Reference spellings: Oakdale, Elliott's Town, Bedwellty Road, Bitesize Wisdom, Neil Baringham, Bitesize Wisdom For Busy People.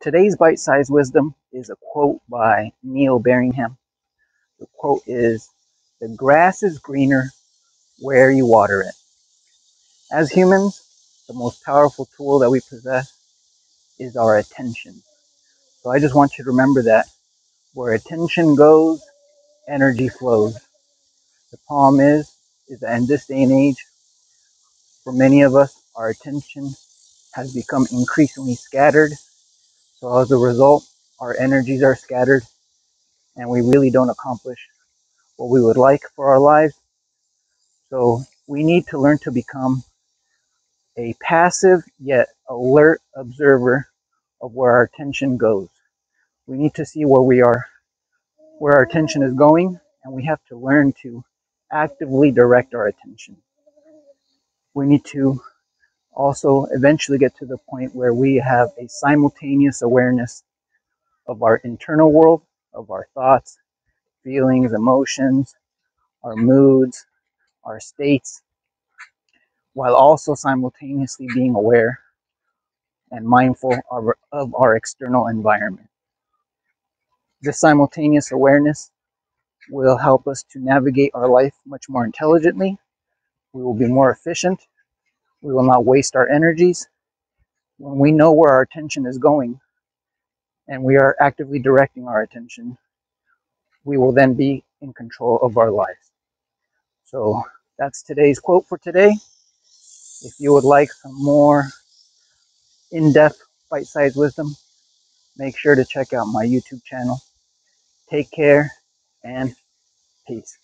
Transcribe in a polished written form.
Today's Bitesize Wisdom is a quote by Neil Baringham. The quote is, "The grass is greener where you water it." As humans, the most powerful tool that we possess is our attention. So I just want you to remember that. Where attention goes, energy flows. The problem is that in this day and age, for many of us, our attention has become increasingly scattered. So as a result, our energies are scattered and we really don't accomplish what we would like for our lives. So we need to learn to become a passive yet alert observer of where our attention goes. We need to see where we are, where our attention is going, and we have to learn to actively direct our attention. We need to also eventually get to the point where we have a simultaneous awareness of our internal world, of our thoughts, feelings, emotions, our moods, our states, while also simultaneously being aware and mindful of our external environment. This simultaneous awareness will help us to navigate our life much more intelligently. We will be more efficient. We will not waste our energies. When we know where our attention is going and we are actively directing our attention, we will then be in control of our lives. So that's today's quote for today. If you would like some more in-depth bite-sized wisdom, make sure to check out my YouTube channel. Take care and peace.